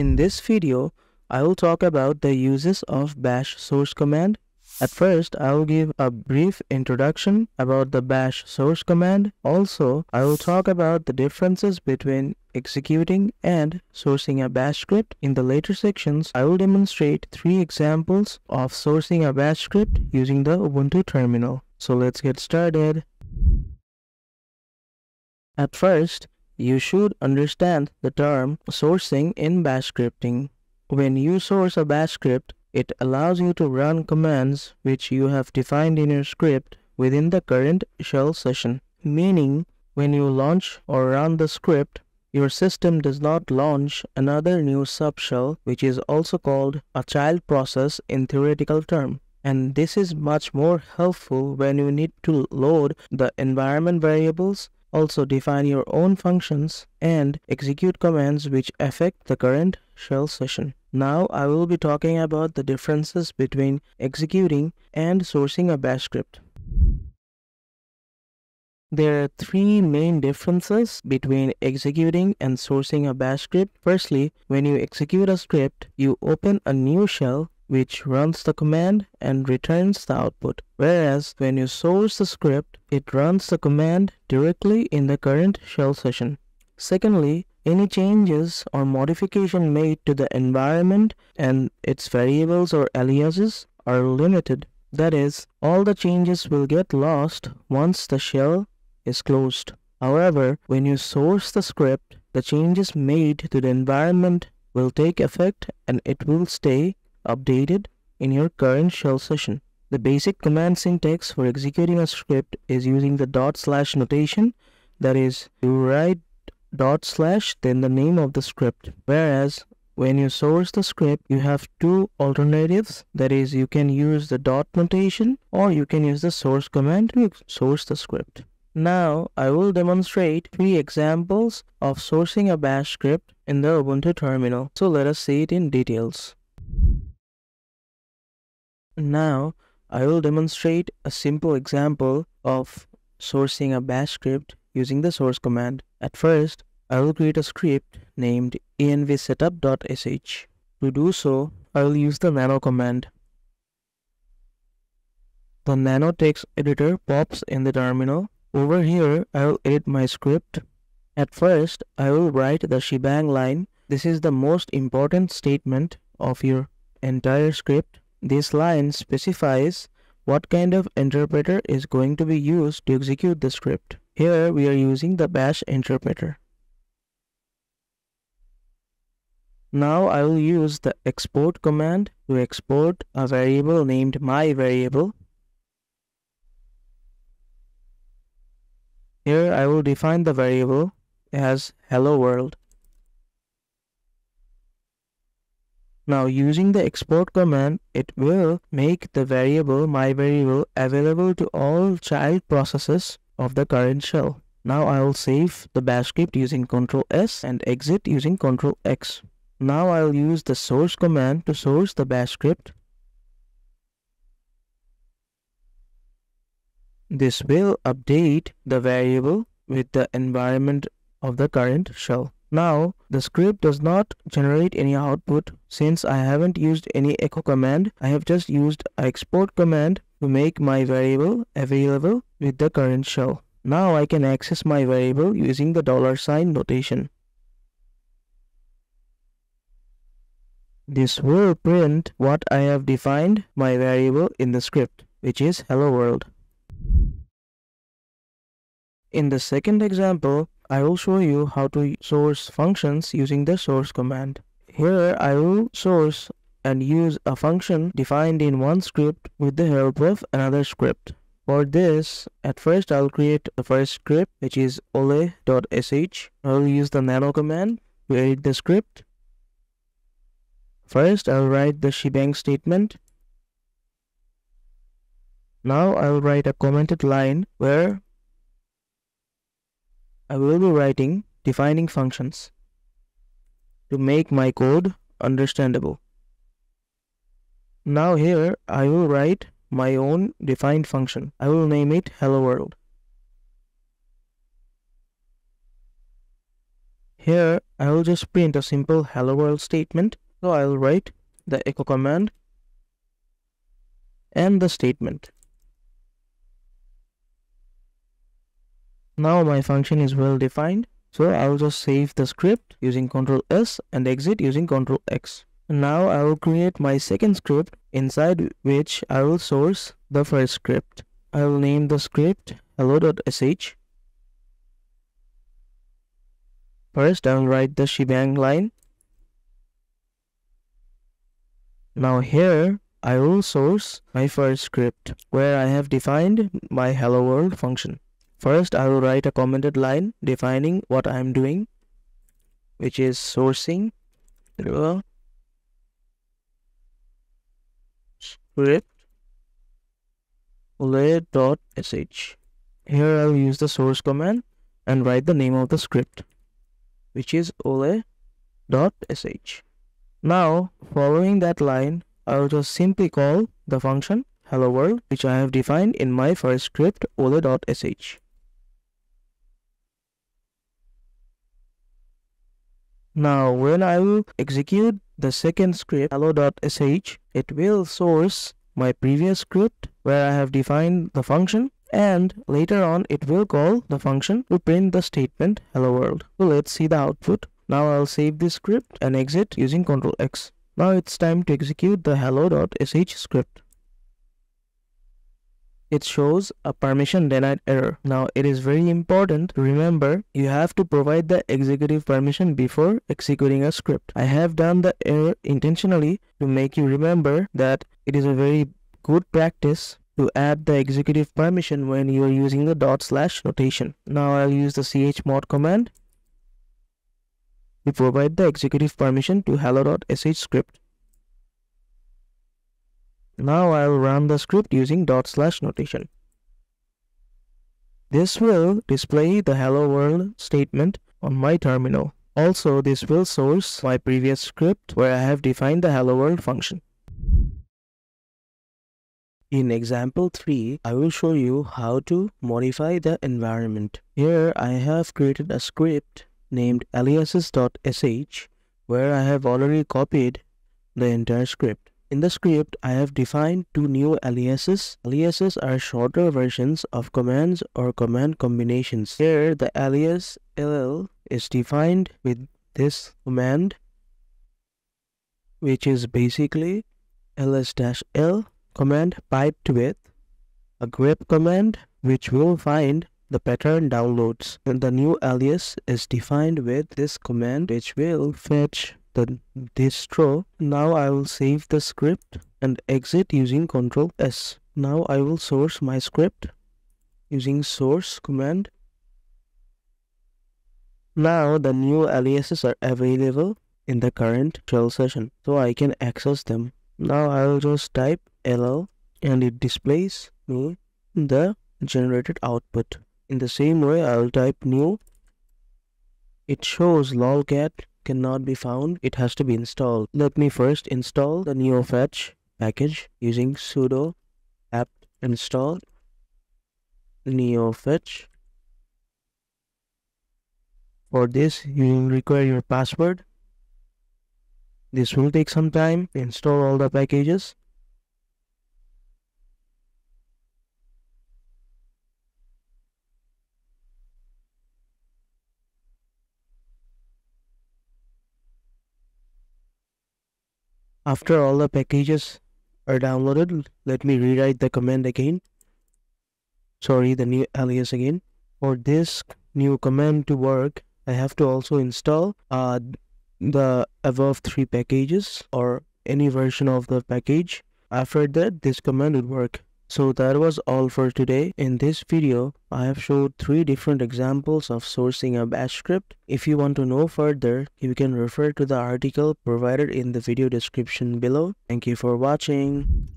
In this video, I will talk about the uses of bash source command. At first, I will give a brief introduction about the bash source command. Also, I will talk about the differences between executing and sourcing a bash script. In the later sections, I will demonstrate 3 examples of sourcing a bash script using the Ubuntu terminal. So let's get started. At first, you should understand the term sourcing in bash scripting. When you source a bash script, it allows you to run commands which you have defined in your script within the current shell session. Meaning, when you launch or run the script, your system does not launch another new subshell, which is also called a child process in theoretical term. And this is much more helpful when you need to load the environment variables, also define your own functions, and execute commands which affect the current shell session. Now I will be talking about the differences between executing and sourcing a bash script. There are 3 main differences between executing and sourcing a bash script. Firstly, when you execute a script, you open a new shell which runs the command and returns the output. Whereas when you source the script, it runs the command directly in the current shell session. Secondly, any changes or modification made to the environment and its variables or aliases are limited. That is, all the changes will get lost once the shell is closed. However, when you source the script, the changes made to the environment will take effect and it will stay updated in your current shell session. The basic command syntax for executing a script is using the / notation. That is, you write / then the name of the script. Whereas when you source the script, you have 2 alternatives. That is, you can use the dot notation or you can use the source command to source the script. Now I will demonstrate 3 examples of sourcing a bash script in the Ubuntu terminal. So let us see it in details. Now I will demonstrate a simple example of sourcing a bash script using the source command. At first, I will create a script named envsetup.sh. To do so, I will use the nano command. The nano text editor pops in the terminal. Over here, I will edit my script. At first, I will write the shebang line. This is the most important statement of your entire script. This line specifies what kind of interpreter is going to be used to execute the script. Here we are using the bash interpreter. Now I will use the export command to export a variable named my variable. Here I will define the variable as hello world. Now using the export command, it will make the variable my variable available to all child processes of the current shell. Now I will save the bash script using Ctrl+S and exit using Ctrl+X. Now I will use the source command to source the bash script. This will update the variable with the environment of the current shell. Now, the script does not generate any output since I haven't used any echo command. I have just used an export command to make my variable available with the current shell. Now I can access my variable using the $ notation. This will print what I have defined my variable in the script, which is hello world. In the second example, I will show you how to source functions using the source command. Here I will source and use a function defined in one script with the help of another script. For this, at first I will create the first script, which is ole.sh. I will use the nano command to edit the script. First I will write the shebang statement. Now I will write a commented line where I will be writing defining functions to make my code understandable. Now here I will write my own defined function. I will name it hello world. Here I will just print a simple hello world statement. So I will write the echo command and the statement. Now my function is well defined. So I will just save the script using Ctrl S and exit using Ctrl X. Now I will create my second script, inside which I will source the first script. I will name the script hello.sh. First I will write the shebang line. Now here I will source my first script where I have defined my hello world function. First I will write a commented line defining what I am doing, which is sourcing the script ole.sh. Here I will use the source command and write the name of the script, which is ole.sh. Now following that line, I will just simply call the function hello world, which I have defined in my first script ole.sh. Now when I will execute the second script hello.sh, it will source my previous script where I have defined the function, and later on it will call the function to print the statement hello world. So let's see the output. Now I'll save this script and exit using Ctrl X. Now it's time to execute the hello.sh script. It shows a permission denied error. Now it is very important to remember you have to provide the executive permission before executing a script. I have done the error intentionally to make you remember that it is a very good practice to add the executive permission when you are using the / notation. Now I'll use the chmod command to provide the executive permission to hello.sh script. Now I will run the script using / notation. This will display the hello world statement on my terminal. Also, this will source my previous script where I have defined the hello world function. In example 3, I will show you how to modify the environment. Here I have created a script named aliases.sh where I have already copied the entire script. In the script, I have defined 2 new aliases. Aliases are shorter versions of commands or command combinations. Here, the alias ll is defined with this command, which is basically ls-l command piped with a grep command, which will find the pattern downloads. And the new alias is defined with this command, which will fetch the distro. Now I will save the script and exit using Ctrl S. Now I will source my script using source command. Now the new aliases are available in the current shell session, so I can access them. Now I will just type ll and it displays me the generated output. In the same way, I will type new. It shows lolcat cannot be found, it has to be installed. Let me first install the NeoFetch package using sudo apt install NeoFetch. For this, you will require your password. This will take some time to install all the packages. After all the packages are downloaded, let me rewrite the command again. Sorry, the new alias again. For this new command to work, I have to also install the above 3 packages or any version of the package. After that, this command would work. So that was all for today. In this video, I have showed 3 different examples of sourcing a bash script. If you want to know further, you can refer to the article provided in the video description below. Thank you for watching.